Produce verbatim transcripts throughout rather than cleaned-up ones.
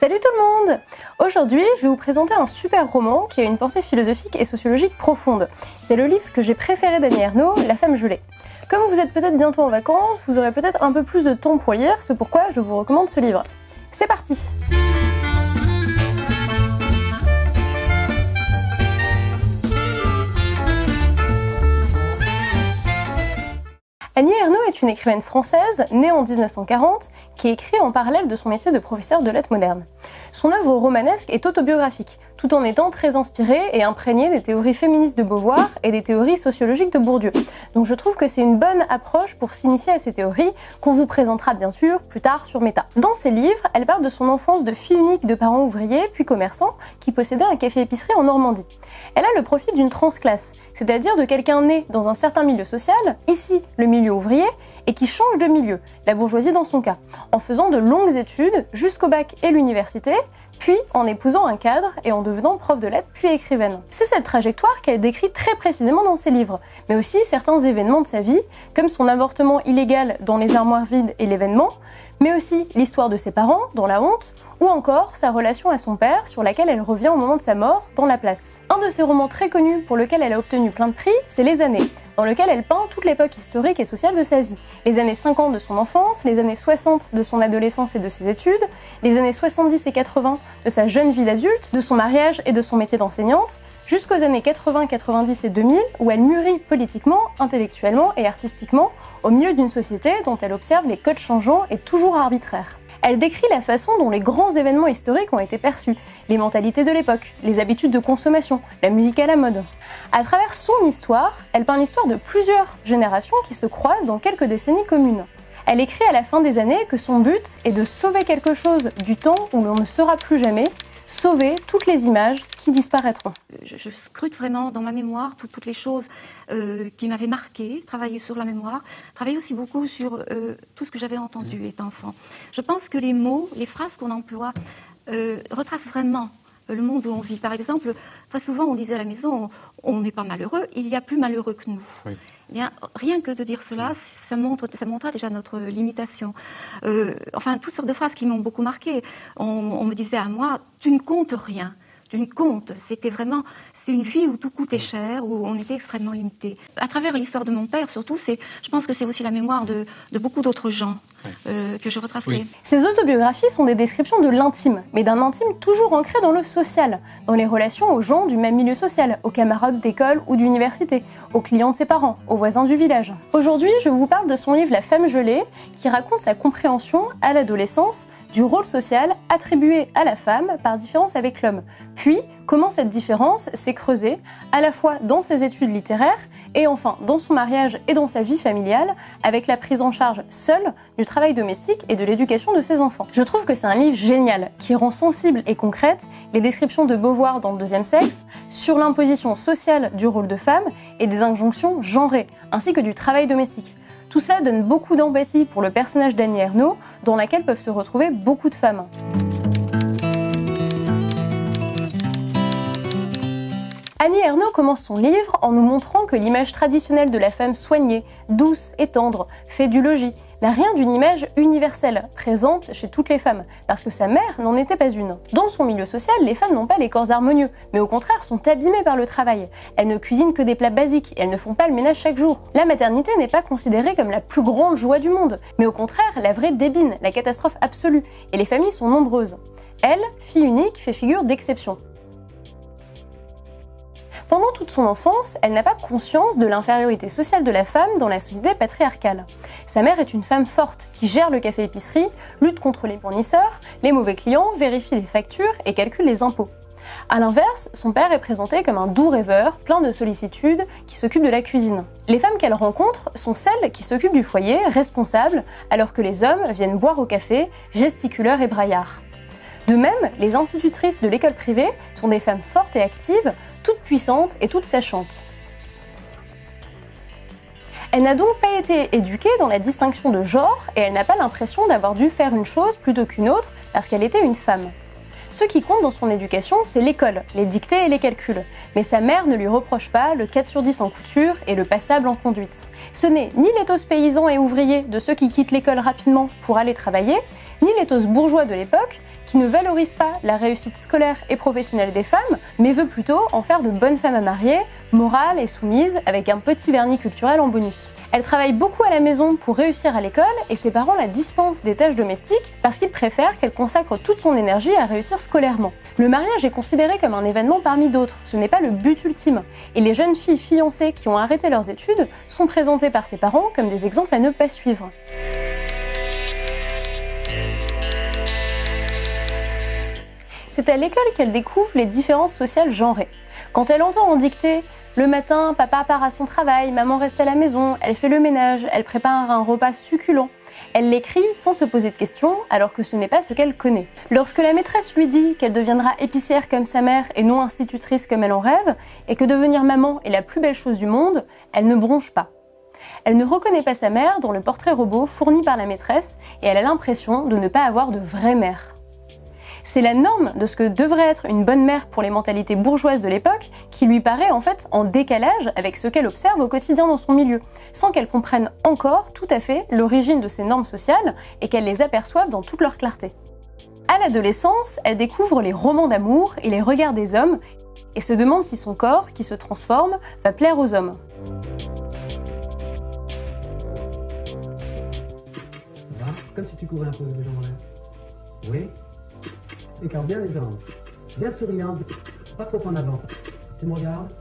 Salut tout le monde! Aujourd'hui, je vais vous présenter un super roman qui a une portée philosophique et sociologique profonde. C'est le livre que j'ai préféré d'Annie Ernaux, La Femme gelée. Comme vous êtes peut-être bientôt en vacances, vous aurez peut-être un peu plus de temps pour lire, c'est pourquoi je vous recommande ce livre. C'est parti! Annie Ernaux est une écrivaine française, née en mille neuf cent quarante, qui écrit en parallèle de son métier de professeur de lettres modernes. Son œuvre romanesque est autobiographique, tout en étant très inspirée et imprégnée des théories féministes de Beauvoir et des théories sociologiques de Bourdieu. Donc je trouve que c'est une bonne approche pour s'initier à ces théories, qu'on vous présentera bien sûr plus tard sur META. Dans ses livres, elle parle de son enfance de fille unique de parents ouvriers, puis commerçants, qui possédait un café-épicerie en Normandie. Elle a le profil d'une transclasse, c'est-à-dire de quelqu'un né dans un certain milieu social, ici le milieu ouvrier, et qui change de milieu, la bourgeoisie dans son cas, en faisant de longues études jusqu'au bac et l'université, puis en épousant un cadre et en devenant prof de lettres puis écrivaine. C'est cette trajectoire qu'elle décrit très précisément dans ses livres, mais aussi certains événements de sa vie, comme son avortement illégal dans Les Armoires vides et l'Événement, mais aussi l'histoire de ses parents dans La Honte, ou encore sa relation à son père sur laquelle elle revient au moment de sa mort dans La Place. Un de ses romans très connus pour lequel elle a obtenu plein de prix, c'est Les Années, dans lequel elle peint toute l'époque historique et sociale de sa vie. Les années cinquante de son enfance, les années soixante de son adolescence et de ses études, les années soixante-dix et quatre-vingts de sa jeune vie d'adulte, de son mariage et de son métier d'enseignante, jusqu'aux années quatre-vingts, quatre-vingt-dix et deux mille, où elle mûrit politiquement, intellectuellement et artistiquement au milieu d'une société dont elle observe les codes changeants et toujours arbitraires. Elle décrit la façon dont les grands événements historiques ont été perçus, les mentalités de l'époque, les habitudes de consommation, la musique à la mode. À travers son histoire, elle peint l'histoire de plusieurs générations qui se croisent dans quelques décennies communes. Elle écrit à la fin des années que son but est de sauver quelque chose du temps où l'on ne sera plus jamais, sauver toutes les images qui disparaîtront. Je, je scrute vraiment dans ma mémoire tout, toutes les choses euh, qui m'avaient marquée, travailler sur la mémoire, travailler aussi beaucoup sur euh, tout ce que j'avais entendu étant enfant. Je pense que les mots, les phrases qu'on emploie euh, retracent vraiment le monde où on vit. Par exemple, très souvent on disait à la maison, on n'est pas malheureux, il y a plus malheureux que nous. Oui. Bien, rien que de dire cela, ça montre, ça montre déjà notre limitation. Euh, enfin, toutes sortes de phrases qui m'ont beaucoup marquée. On, on me disait à moi, tu ne comptes rien. Tu ne comptes. C'était vraiment, c'est une vie où tout coûtait cher, où on était extrêmement limité. À travers l'histoire de mon père, surtout, c'est, je pense que c'est aussi la mémoire de, de beaucoup d'autres gens euh, que je retracerai. Oui. Ces autobiographies sont des descriptions de l'intime, mais d'un intime toujours ancré dans le social, dans les relations aux gens du même milieu social, aux camarades d'école ou d'université, aux clients de ses parents, aux voisins du village. Aujourd'hui, je vous parle de son livre La Femme gelée, qui raconte sa compréhension à l'adolescence du rôle social attribué à la femme par différence avec l'homme, puis comment cette différence s'est creusée à la fois dans ses études littéraires et enfin dans son mariage et dans sa vie familiale, avec la prise en charge seule du travail domestique et de l'éducation de ses enfants. Je trouve que c'est un livre génial qui rend sensible et concrète les descriptions de Beauvoir dans Le Deuxième Sexe sur l'imposition sociale du rôle de femme et des injonctions genrées, ainsi que du travail domestique. Tout cela donne beaucoup d'empathie pour le personnage d'Annie Ernaux, dans laquelle peuvent se retrouver beaucoup de femmes. Annie Ernaux commence son livre en nous montrant que l'image traditionnelle de la femme soignée, douce et tendre, fait du logis, n'a rien d'une image universelle, présente chez toutes les femmes, parce que sa mère n'en était pas une. Dans son milieu social, les femmes n'ont pas les corps harmonieux, mais au contraire sont abîmées par le travail. Elles ne cuisinent que des plats basiques et elles ne font pas le ménage chaque jour. La maternité n'est pas considérée comme la plus grande joie du monde, mais au contraire la vraie débine, la catastrophe absolue, et les familles sont nombreuses. Elle, fille unique, fait figure d'exception. Pendant toute son enfance, elle n'a pas conscience de l'infériorité sociale de la femme dans la société patriarcale. Sa mère est une femme forte qui gère le café-épicerie, lutte contre les fournisseurs, les mauvais clients, vérifie les factures et calcule les impôts. A l'inverse, son père est présenté comme un doux rêveur, plein de sollicitude, qui s'occupe de la cuisine. Les femmes qu'elle rencontre sont celles qui s'occupent du foyer, responsables, alors que les hommes viennent boire au café, gesticuleurs et braillards. De même, les institutrices de l'école privée sont des femmes fortes et actives, toute puissante et toute sachante. Elle n'a donc pas été éduquée dans la distinction de genre et elle n'a pas l'impression d'avoir dû faire une chose plutôt qu'une autre parce qu'elle était une femme. Ce qui compte dans son éducation, c'est l'école, les dictées et les calculs. Mais sa mère ne lui reproche pas le quatre sur dix en couture et le passable en conduite. Ce n'est ni l'éthos paysan et ouvrier de ceux qui quittent l'école rapidement pour aller travailler, ni l'éthos bourgeois de l'époque qui ne valorise pas la réussite scolaire et professionnelle des femmes, mais veut plutôt en faire de bonnes femmes à marier, morales et soumises, avec un petit vernis culturel en bonus. Elle travaille beaucoup à la maison pour réussir à l'école et ses parents la dispensent des tâches domestiques parce qu'ils préfèrent qu'elle consacre toute son énergie à réussir scolairement. Le mariage est considéré comme un événement parmi d'autres, ce n'est pas le but ultime, et les jeunes filles fiancées qui ont arrêté leurs études sont présentées par ses parents comme des exemples à ne pas suivre. C'est à l'école qu'elle découvre les différences sociales genrées. Quand elle entend en dictée « Le matin, papa part à son travail, maman reste à la maison, elle fait le ménage, elle prépare un repas succulent », elle l'écrit sans se poser de questions, alors que ce n'est pas ce qu'elle connaît. Lorsque la maîtresse lui dit qu'elle deviendra épicière comme sa mère et non institutrice comme elle en rêve, et que devenir maman est la plus belle chose du monde, elle ne bronche pas. Elle ne reconnaît pas sa mère dans le portrait robot fourni par la maîtresse et elle a l'impression de ne pas avoir de vraie mère. C'est la norme de ce que devrait être une bonne mère pour les mentalités bourgeoises de l'époque qui lui paraît en fait en décalage avec ce qu'elle observe au quotidien dans son milieu, sans qu'elle comprenne encore tout à fait l'origine de ces normes sociales et qu'elle les aperçoive dans toute leur clarté. À l'adolescence, elle découvre les romans d'amour et les regards des hommes et se demande si son corps, qui se transforme, va plaire aux hommes. Ah, comme si tu courais un peu de jambes en l'air. Oui. Écarte bien les jambes, bien souriante, pas trop en avant. Tu me regardes ?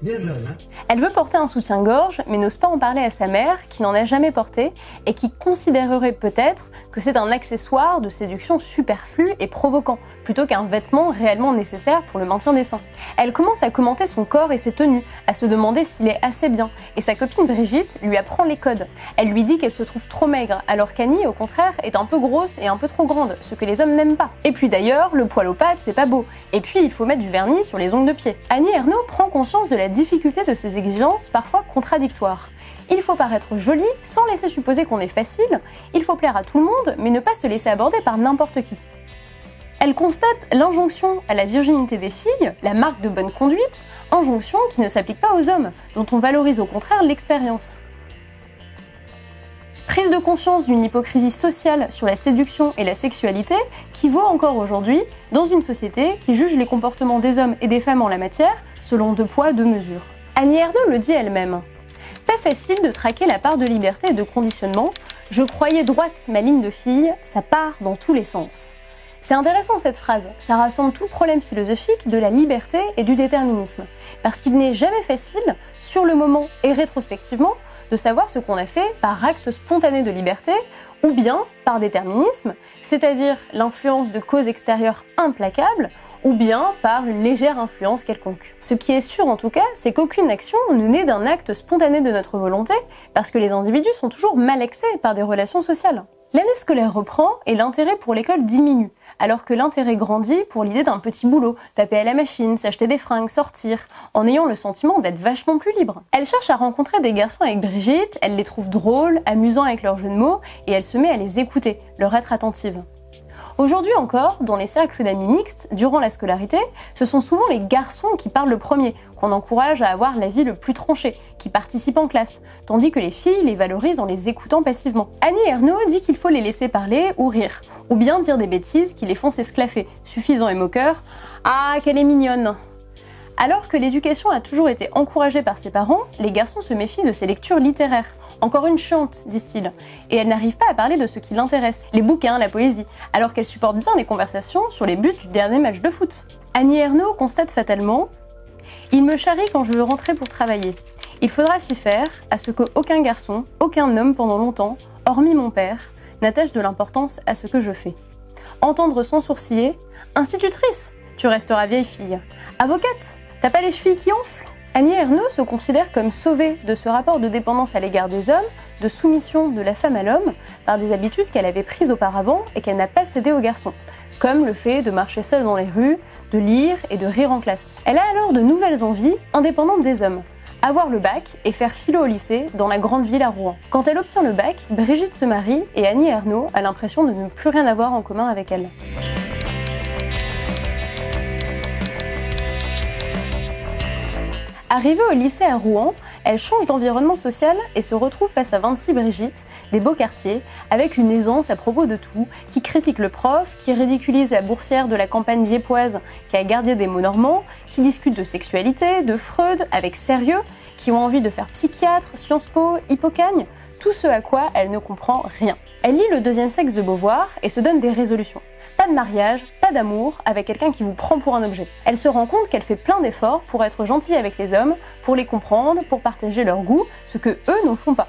Bien jeune, hein ? Elle veut porter un soutien-gorge, mais n'ose pas en parler à sa mère, qui n'en a jamais porté, et qui considérerait peut-être que c'est un accessoire de séduction superflu et provoquant, plutôt qu'un vêtement réellement nécessaire pour le maintien des seins. Elle commence à commenter son corps et ses tenues, à se demander s'il est assez bien, et sa copine Brigitte lui apprend les codes. Elle lui dit qu'elle se trouve trop maigre, alors qu'Annie, au contraire, est un peu grosse et un peu trop grande, ce que les hommes n'aiment pas. Et puis d'ailleurs, le poil aux pattes, c'est pas beau, et puis il faut mettre du vernis sur les ongles de pied. Annie Ernaux prend conscience de la difficulté de ses exigences, parfois contradictoires. Il faut paraître jolie sans laisser supposer qu'on est facile, il faut plaire à tout le monde mais ne pas se laisser aborder par n'importe qui. Elle constate l'injonction à la virginité des filles, la marque de bonne conduite, injonction qui ne s'applique pas aux hommes, dont on valorise au contraire l'expérience. Prise de conscience d'une hypocrisie sociale sur la séduction et la sexualité qui vaut encore aujourd'hui dans une société qui juge les comportements des hommes et des femmes en la matière selon deux poids, deux mesures. Annie Ernaux le dit elle-même. Pas facile de traquer la part de liberté et de conditionnement. Je croyais droite ma ligne de fille, ça part dans tous les sens. C'est intéressant cette phrase, ça rassemble tout le problème philosophique de la liberté et du déterminisme. Parce qu'il n'est jamais facile, sur le moment et rétrospectivement, de savoir ce qu'on a fait par acte spontané de liberté ou bien par déterminisme, c'est-à-dire l'influence de causes extérieures implacables, ou bien par une légère influence quelconque. Ce qui est sûr en tout cas, c'est qu'aucune action ne naît d'un acte spontané de notre volonté, parce que les individus sont toujours malaxés par des relations sociales. L'année scolaire reprend et l'intérêt pour l'école diminue, alors que l'intérêt grandit pour l'idée d'un petit boulot, taper à la machine, s'acheter des fringues, sortir, en ayant le sentiment d'être vachement plus libre. Elle cherche à rencontrer des garçons avec Brigitte, elle les trouve drôles, amusants avec leurs jeux de mots, et elle se met à les écouter, leur être attentive. Aujourd'hui encore, dans les cercles d'amis mixtes, durant la scolarité, ce sont souvent les garçons qui parlent le premier, qu'on encourage à avoir l'avis le plus tranché, qui participent en classe, tandis que les filles les valorisent en les écoutant passivement. Annie Ernaux dit qu'il faut les laisser parler ou rire, ou bien dire des bêtises qui les font s'esclaffer, suffisant et moqueur « Ah, qu'elle est mignonne !» Alors que l'éducation a toujours été encouragée par ses parents, les garçons se méfient de ses lectures littéraires. Encore une chiante, disent-ils, et elle n'arrive pas à parler de ce qui l'intéresse, les bouquins, la poésie, alors qu'elle supporte bien les conversations sur les buts du dernier match de foot. Annie Ernaux constate fatalement « Il me charrie quand je veux rentrer pour travailler. Il faudra s'y faire à ce qu'aucun garçon, aucun homme pendant longtemps, hormis mon père, n'attache de l'importance à ce que je fais. Entendre sans sourciller « Institutrice, tu resteras vieille fille. Avocate, t'as pas les chevilles qui enflent ?» Annie Ernaux se considère comme sauvée de ce rapport de dépendance à l'égard des hommes, de soumission de la femme à l'homme, par des habitudes qu'elle avait prises auparavant et qu'elle n'a pas cédées aux garçons, comme le fait de marcher seule dans les rues, de lire et de rire en classe. Elle a alors de nouvelles envies, indépendantes des hommes. avoir le bac et faire philo au lycée dans la grande ville à Rouen. Quand elle obtient le bac, Brigitte se marie et Annie Ernaux a l'impression de ne plus rien avoir en commun avec elle. Arrivée au lycée à Rouen, elle change d'environnement social et se retrouve face à vingt-six Brigitte, des beaux quartiers, avec une aisance à propos de tout, qui critique le prof, qui ridiculise la boursière de la campagne diepoise qui a gardé des mots normands, qui discute de sexualité, de Freud, avec sérieux, qui ont envie de faire psychiatre, Sciences Po, Hippocagne, tout ce à quoi elle ne comprend rien. Elle lit Le Deuxième Sexe de Beauvoir et se donne des résolutions. Pas de mariage, pas d'amour, avec quelqu'un qui vous prend pour un objet. Elle se rend compte qu'elle fait plein d'efforts pour être gentille avec les hommes, pour les comprendre, pour partager leurs goûts, ce que eux n'en font pas.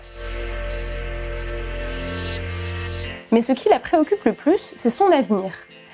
Mais ce qui la préoccupe le plus, c'est son avenir.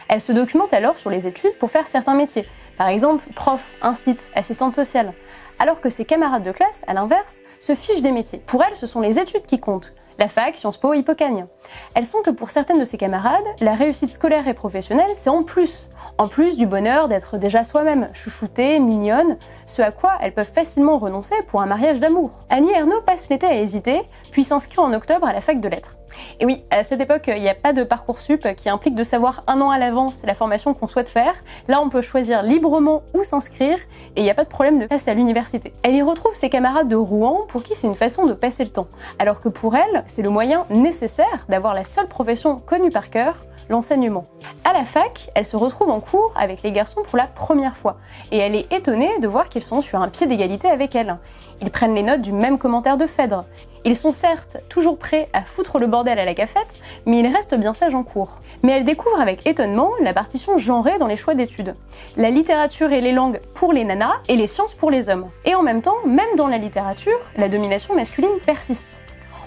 Elle se documente alors sur les études pour faire certains métiers, par exemple prof, instit, assistante sociale, alors que ses camarades de classe, à l'inverse, se fichent des métiers. Pour elle, ce sont les études qui comptent. La fac, Sciences Po, Hippocagne. Elle sent que pour certaines de ses camarades, la réussite scolaire et professionnelle, c'est en plus. En plus du bonheur d'être déjà soi-même, chouchoutée, mignonne, ce à quoi elles peuvent facilement renoncer pour un mariage d'amour. Annie Ernaux passe l'été à hésiter, puis s'inscrit en octobre à la fac de lettres. Et oui, à cette époque, il n'y a pas de Parcoursup qui implique de savoir un an à l'avance la formation qu'on souhaite faire. Là, on peut choisir librement où s'inscrire et il n'y a pas de problème de passer à l'université. Elle y retrouve ses camarades de Rouen pour qui c'est une façon de passer le temps, alors que pour elle, c'est le moyen nécessaire d'avoir la seule profession connue par cœur, l'enseignement. À la fac, elle se retrouve en cours avec les garçons pour la première fois et elle est étonnée de voir qu'ils sont sur un pied d'égalité avec elle. Ils prennent les notes du même commentaire de Phèdre. Ils sont certes toujours prêts à foutre le bordel à la cafette, mais ils restent bien sages en cours. Mais elle découvre avec étonnement la partition genrée dans les choix d'études. La littérature et les langues pour les nanas et les sciences pour les hommes. Et en même temps, même dans la littérature, la domination masculine persiste.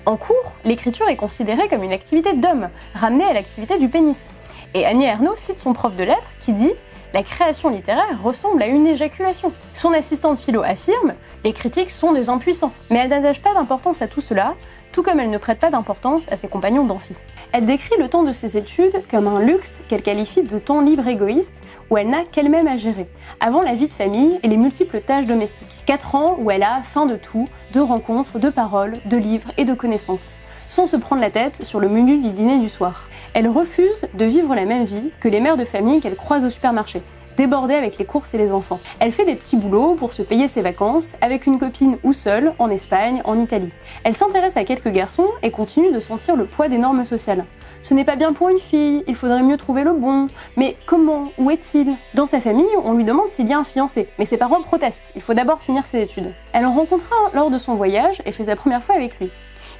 En cours, l'écriture est considérée comme une activité d'homme, ramenée à l'activité du pénis. Et Annie Ernaux cite son prof de lettres qui dit « La création littéraire ressemble à une éjaculation ». Son assistante philo affirme « Les critiques sont des impuissants ». Mais elle n'attache pas d'importance à tout cela, tout comme elle ne prête pas d'importance à ses compagnons d'amphi. Elle décrit le temps de ses études comme un luxe qu'elle qualifie de temps libre égoïste où elle n'a qu'elle-même à gérer, avant la vie de famille et les multiples tâches domestiques. quatre ans où elle a faim de tout, de rencontres, de paroles, de livres et de connaissances, sans se prendre la tête sur le menu du dîner du soir. Elle refuse de vivre la même vie que les mères de famille qu'elle croise au supermarché, débordée avec les courses et les enfants. Elle fait des petits boulots pour se payer ses vacances, avec une copine ou seule, en Espagne, en Italie. Elle s'intéresse à quelques garçons et continue de sentir le poids des normes sociales. Ce n'est pas bien pour une fille, il faudrait mieux trouver le bon, mais comment, où est-il? Dans sa famille, on lui demande s'il y a un fiancé, mais ses parents protestent, il faut d'abord finir ses études. Elle en rencontra un lors de son voyage et fait sa première fois avec lui.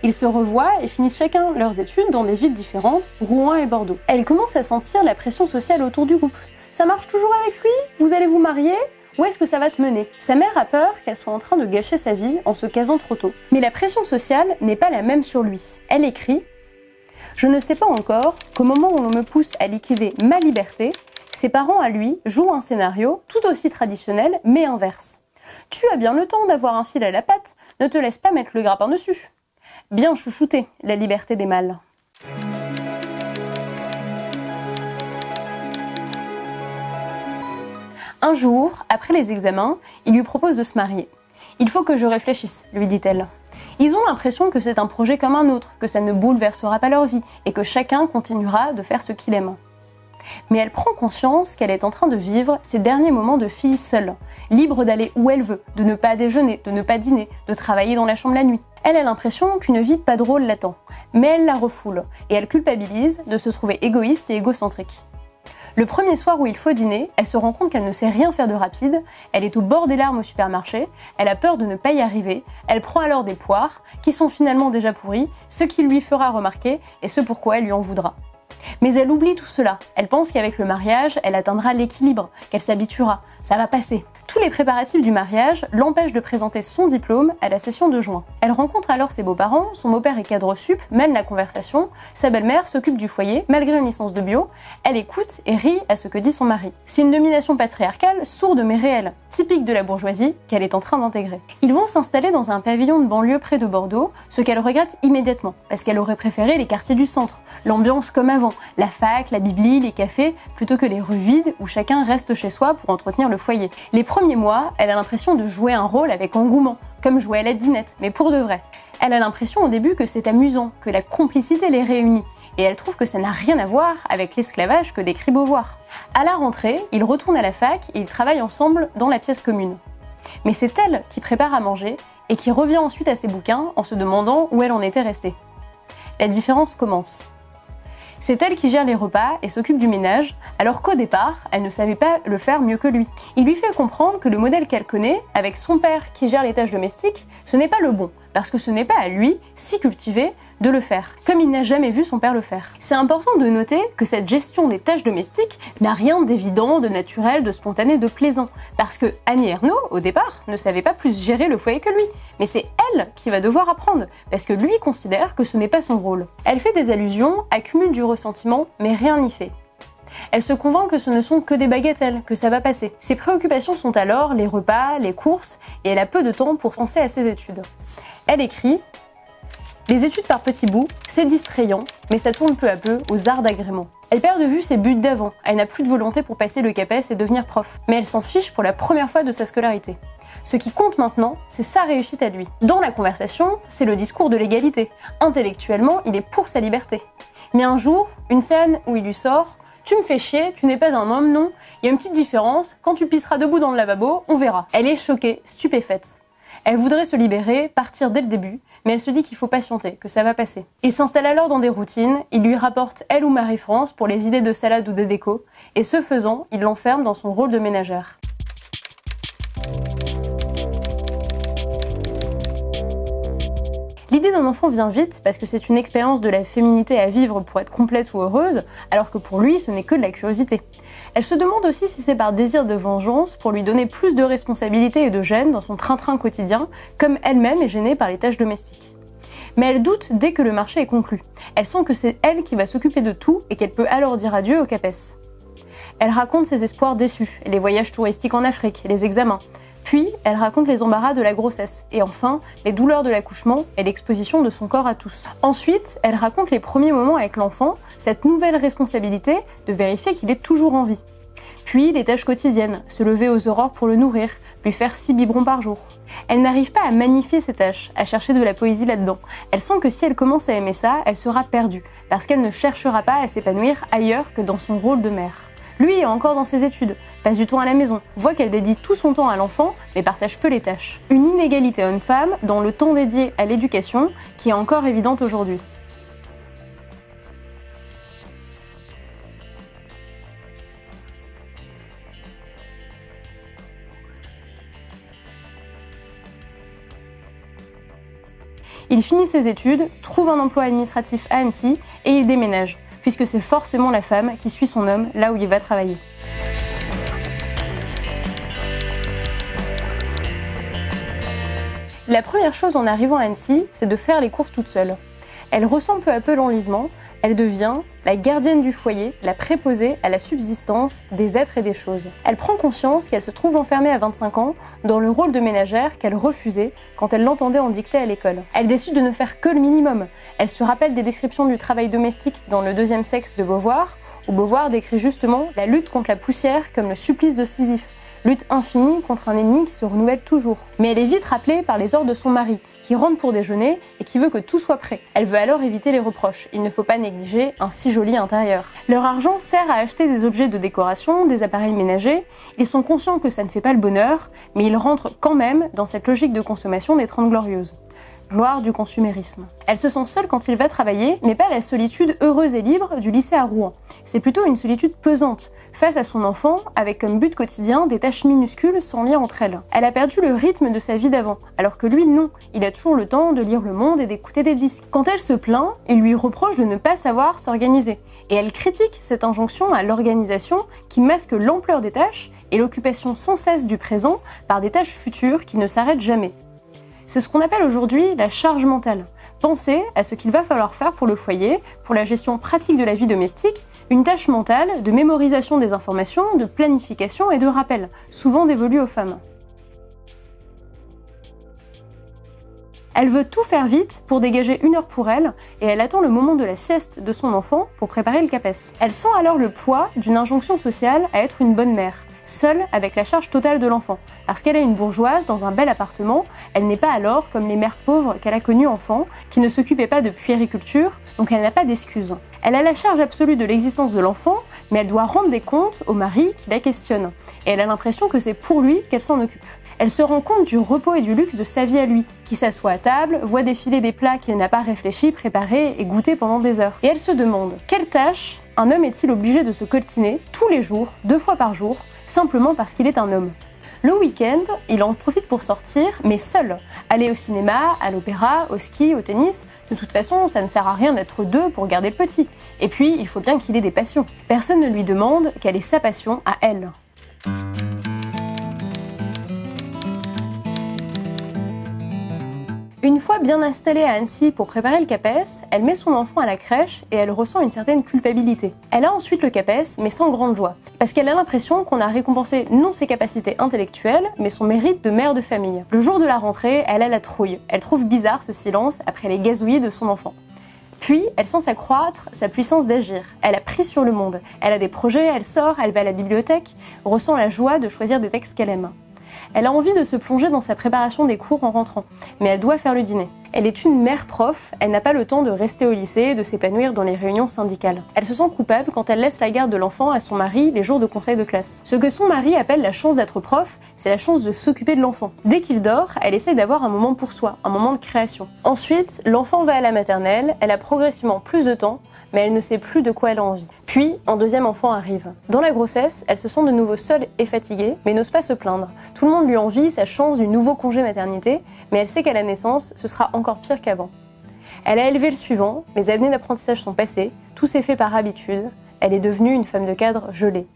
Ils se revoient et finissent chacun leurs études dans des villes différentes, Rouen et Bordeaux. Elle commence à sentir la pression sociale autour du couple. Ça marche toujours avec lui? Vous allez vous marier? Où est-ce que ça va te mener? Sa mère a peur qu'elle soit en train de gâcher sa vie en se casant trop tôt. Mais la pression sociale n'est pas la même sur lui. Elle écrit « Je ne sais pas encore qu'au moment où l'on me pousse à liquider ma liberté, ses parents à lui jouent un scénario tout aussi traditionnel mais inverse. Tu as bien le temps d'avoir un fil à la patte, ne te laisse pas mettre le grappin dessus. Bien chouchouter la liberté des mâles. » Un jour, après les examens, il lui propose de se marier. « Il faut que je réfléchisse », lui dit-elle. Ils ont l'impression que c'est un projet comme un autre, que ça ne bouleversera pas leur vie et que chacun continuera de faire ce qu'il aime. Mais elle prend conscience qu'elle est en train de vivre ses derniers moments de fille seule, libre d'aller où elle veut, de ne pas déjeuner, de ne pas dîner, de travailler dans la chambre la nuit. Elle a l'impression qu'une vie pas drôle l'attend, mais elle la refoule et elle culpabilise de se trouver égoïste et égocentrique. Le premier soir où il faut dîner, elle se rend compte qu'elle ne sait rien faire de rapide, elle est au bord des larmes au supermarché, elle a peur de ne pas y arriver, elle prend alors des poires, qui sont finalement déjà pourries, ce qui lui fera remarquer et ce pourquoi elle lui en voudra. Mais elle oublie tout cela, elle pense qu'avec le mariage, elle atteindra l'équilibre, qu'elle s'habituera, ça va passer. Tous les préparatifs du mariage l'empêchent de présenter son diplôme à la session de juin. Elle rencontre alors ses beaux-parents, son beau-père est cadre sup, mène la conversation, sa belle-mère s'occupe du foyer malgré une licence de bio, elle écoute et rit à ce que dit son mari. C'est une domination patriarcale, sourde mais réelle, typique de la bourgeoisie qu'elle est en train d'intégrer. Ils vont s'installer dans un pavillon de banlieue près de Bordeaux, ce qu'elle regrette immédiatement, parce qu'elle aurait préféré les quartiers du centre, l'ambiance comme avant, la fac, la bibli, les cafés, plutôt que les rues vides où chacun reste chez soi pour entretenir le foyer. Les premiers mois, elle a l'impression de jouer un rôle avec engouement, comme jouer à la dinette, mais pour de vrai. Elle a l'impression au début que c'est amusant, que la complicité les réunit, et elle trouve que ça n'a rien à voir avec l'esclavage que décrit Beauvoir. À la rentrée, ils retournent à la fac et ils travaillent ensemble dans la pièce commune. Mais c'est elle qui prépare à manger et qui revient ensuite à ses bouquins en se demandant où elle en était restée. La différence commence. C'est elle qui gère les repas et s'occupe du ménage, alors qu'au départ, elle ne savait pas le faire mieux que lui. Il lui fait comprendre que le modèle qu'elle connaît, avec son père qui gère les tâches domestiques, ce n'est pas le bon, parce que ce n'est pas à lui, si cultivé, de le faire, comme il n'a jamais vu son père le faire. C'est important de noter que cette gestion des tâches domestiques n'a rien d'évident, de naturel, de spontané, de plaisant, parce que Annie Ernaux, au départ, ne savait pas plus gérer le foyer que lui, mais c'est elle qui va devoir apprendre, parce que lui considère que ce n'est pas son rôle. Elle fait des allusions, accumule du ressentiment, mais rien n'y fait. Elle se convainc que ce ne sont que des bagatelles, que ça va passer. Ses préoccupations sont alors les repas, les courses, et elle a peu de temps pour penser à ses études. Elle écrit « Les études par petits bouts, c'est distrayant, mais ça tourne peu à peu aux arts d'agrément. » Elle perd de vue ses buts d'avant, elle n'a plus de volonté pour passer le CAPES et devenir prof, mais elle s'en fiche pour la première fois de sa scolarité. Ce qui compte maintenant, c'est sa réussite à lui. Dans la conversation, c'est le discours de l'égalité. Intellectuellement, il est pour sa liberté. Mais un jour, une scène où il lui sort « Tu me fais chier, tu n'es pas un homme, non. Il y a une petite différence, quand tu pisseras debout dans le lavabo, on verra. » Elle est choquée, stupéfaite. Elle voudrait se libérer, partir dès le début, mais elle se dit qu'il faut patienter, que ça va passer. Il s'installe alors dans des routines, il lui rapporte elle ou Marie-France pour les idées de salade ou de déco, et ce faisant, il l'enferme dans son rôle de ménagère. L'idée d'un enfant vient vite parce que c'est une expérience de la féminité à vivre pour être complète ou heureuse, alors que pour lui, ce n'est que de la curiosité. Elle se demande aussi si c'est par désir de vengeance pour lui donner plus de responsabilités et de gêne dans son train-train quotidien, comme elle-même est gênée par les tâches domestiques. Mais elle doute dès que le marché est conclu. Elle sent que c'est elle qui va s'occuper de tout et qu'elle peut alors dire adieu au CAPES. Elle raconte ses espoirs déçus, les voyages touristiques en Afrique, les examens. Puis, elle raconte les embarras de la grossesse, et enfin, les douleurs de l'accouchement et l'exposition de son corps à tous. Ensuite, elle raconte les premiers moments avec l'enfant, cette nouvelle responsabilité de vérifier qu'il est toujours en vie. Puis, les tâches quotidiennes, se lever aux aurores pour le nourrir, lui faire six biberons par jour. Elle n'arrive pas à magnifier ces tâches, à chercher de la poésie là-dedans. Elle sent que si elle commence à aimer ça, elle sera perdue, parce qu'elle ne cherchera pas à s'épanouir ailleurs que dans son rôle de mère. Lui est encore dans ses études, passe du temps à la maison, voit qu'elle dédie tout son temps à l'enfant, mais partage peu les tâches. Une inégalité homme-femme dans le temps dédié à l'éducation qui est encore évidente aujourd'hui. Il finit ses études, trouve un emploi administratif à Annecy et il déménage, puisque c'est forcément la femme qui suit son homme là où il va travailler. La première chose en arrivant à Annecy, c'est de faire les courses toute seule. Elle ressent peu à peu l'enlisement, elle devient la gardienne du foyer, la préposée à la subsistance des êtres et des choses. Elle prend conscience qu'elle se trouve enfermée à vingt-cinq ans dans le rôle de ménagère qu'elle refusait quand elle l'entendait en dictée à l'école. Elle décide de ne faire que le minimum. Elle se rappelle des descriptions du travail domestique dans Le Deuxième Sexe de Beauvoir, où Beauvoir décrit justement la lutte contre la poussière comme le supplice de Sisyphe, lutte infinie contre un ennemi qui se renouvelle toujours. Mais elle est vite rappelée par les ordres de son mari, qui rentre pour déjeuner et qui veut que tout soit prêt. Elle veut alors éviter les reproches, il ne faut pas négliger un si joli intérieur. Leur argent sert à acheter des objets de décoration, des appareils ménagers, ils sont conscients que ça ne fait pas le bonheur, mais ils rentrent quand même dans cette logique de consommation des Trente Glorieuses. Gloire du consumérisme. Elle se sent seule quand il va travailler, mais pas la solitude heureuse et libre du lycée à Rouen. C'est plutôt une solitude pesante, face à son enfant, avec comme but quotidien des tâches minuscules sans lien entre elles. Elle a perdu le rythme de sa vie d'avant, alors que lui non, il a toujours le temps de lire Le Monde et d'écouter des disques. Quand elle se plaint, il lui reproche de ne pas savoir s'organiser, et elle critique cette injonction à l'organisation qui masque l'ampleur des tâches et l'occupation sans cesse du présent par des tâches futures qui ne s'arrêtent jamais. C'est ce qu'on appelle aujourd'hui la charge mentale. Penser à ce qu'il va falloir faire pour le foyer, pour la gestion pratique de la vie domestique, une tâche mentale de mémorisation des informations, de planification et de rappel, souvent dévolue aux femmes. Elle veut tout faire vite pour dégager une heure pour elle et elle attend le moment de la sieste de son enfant pour préparer le CAPES. Elle sent alors le poids d'une injonction sociale à être une bonne mère, seule avec la charge totale de l'enfant. Parce qu'elle est une bourgeoise dans un bel appartement, elle n'est pas alors comme les mères pauvres qu'elle a connues enfant, qui ne s'occupaient pas de puériculture, donc elle n'a pas d'excuses. Elle a la charge absolue de l'existence de l'enfant, mais elle doit rendre des comptes au mari qui la questionne. Et elle a l'impression que c'est pour lui qu'elle s'en occupe. Elle se rend compte du repos et du luxe de sa vie à lui, qui s'assoit à table, voit défiler des plats qu'elle n'a pas réfléchi, préparé et goûté pendant des heures. Et elle se demande, quelle tâche un homme est-il obligé de se coltiner tous les jours, deux fois par jour, simplement parce qu'il est un homme? Le week-end, il en profite pour sortir, mais seul. Aller au cinéma, à l'opéra, au ski, au tennis, de toute façon, ça ne sert à rien d'être deux pour garder le petit. Et puis, il faut bien qu'il ait des passions. Personne ne lui demande quelle est sa passion à elle. Une fois bien installée à Annecy pour préparer le CAPES, elle met son enfant à la crèche et elle ressent une certaine culpabilité. Elle a ensuite le CAPES, mais sans grande joie, parce qu'elle a l'impression qu'on a récompensé non ses capacités intellectuelles, mais son mérite de mère de famille. Le jour de la rentrée, elle a la trouille. Elle trouve bizarre ce silence après les gazouillis de son enfant. Puis, elle sent s'accroître sa puissance d'agir. Elle a prise sur le monde. Elle a des projets, elle sort, elle va à la bibliothèque, ressent la joie de choisir des textes qu'elle aime. Elle a envie de se plonger dans sa préparation des cours en rentrant, mais elle doit faire le dîner. Elle est une mère prof, elle n'a pas le temps de rester au lycée et de s'épanouir dans les réunions syndicales. Elle se sent coupable quand elle laisse la garde de l'enfant à son mari les jours de conseil de classe. Ce que son mari appelle la chance d'être prof, c'est la chance de s'occuper de l'enfant. Dès qu'il dort, elle essaie d'avoir un moment pour soi, un moment de création. Ensuite, l'enfant va à la maternelle, elle a progressivement plus de temps, mais elle ne sait plus de quoi elle a envie. Puis, un deuxième enfant arrive. Dans la grossesse, elle se sent de nouveau seule et fatiguée, mais n'ose pas se plaindre. Tout le monde lui envie sa chance du nouveau congé maternité, mais elle sait qu'à la naissance, ce sera encore pire qu'avant. Elle a élevé le suivant, les années d'apprentissage sont passées, tout s'est fait par habitude, elle est devenue une femme de cadre gelée.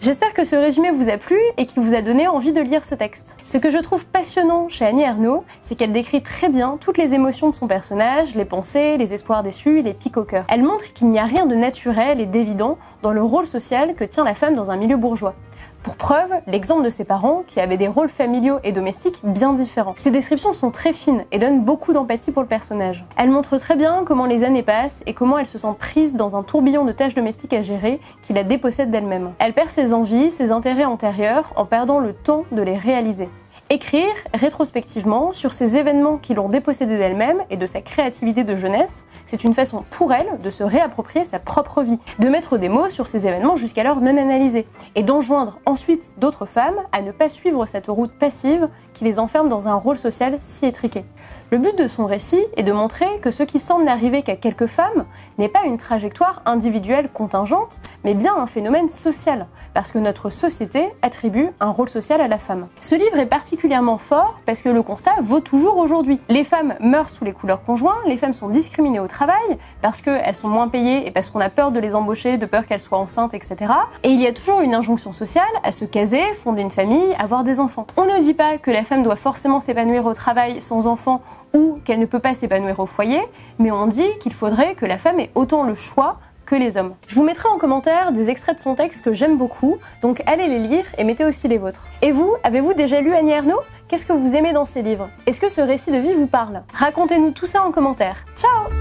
J'espère que ce résumé vous a plu et qu'il vous a donné envie de lire ce texte. Ce que je trouve passionnant chez Annie Ernaux, c'est qu'elle décrit très bien toutes les émotions de son personnage, les pensées, les espoirs déçus, les pics au cœur. Elle montre qu'il n'y a rien de naturel et d'évident dans le rôle social que tient la femme dans un milieu bourgeois. Pour preuve, l'exemple de ses parents qui avaient des rôles familiaux et domestiques bien différents. Ces descriptions sont très fines et donnent beaucoup d'empathie pour le personnage. Elle montre très bien comment les années passent et comment elle se sent prise dans un tourbillon de tâches domestiques à gérer qui la dépossède d'elle-même. Elle perd ses envies, ses intérêts antérieurs en perdant le temps de les réaliser. Écrire rétrospectivement sur ces événements qui l'ont dépossédée d'elle-même et de sa créativité de jeunesse, c'est une façon pour elle de se réapproprier sa propre vie, de mettre des mots sur ces événements jusqu'alors non analysés, et d'enjoindre ensuite d'autres femmes à ne pas suivre cette route passive qui les enferme dans un rôle social si étriqué. Le but de son récit est de montrer que ce qui semble n'arriver qu'à quelques femmes n'est pas une trajectoire individuelle contingente, mais bien un phénomène social, parce que notre société attribue un rôle social à la femme. Ce livre est particulièrement particulièrement fort parce que le constat vaut toujours aujourd'hui. Les femmes meurent sous les coups de leurs conjoints, les femmes sont discriminées au travail parce qu'elles sont moins payées et parce qu'on a peur de les embaucher, de peur qu'elles soient enceintes, et cetera. Et il y a toujours une injonction sociale à se caser, fonder une famille, avoir des enfants. On ne dit pas que la femme doit forcément s'épanouir au travail sans enfants ou qu'elle ne peut pas s'épanouir au foyer, mais on dit qu'il faudrait que la femme ait autant le choix que les hommes. Je vous mettrai en commentaire des extraits de son texte que j'aime beaucoup, donc allez les lire et mettez aussi les vôtres. Et vous, avez-vous déjà lu Annie Ernaux? Qu'est-ce que vous aimez dans ses livres? Est-ce que ce récit de vie vous parle? Racontez-nous tout ça en commentaire. Ciao!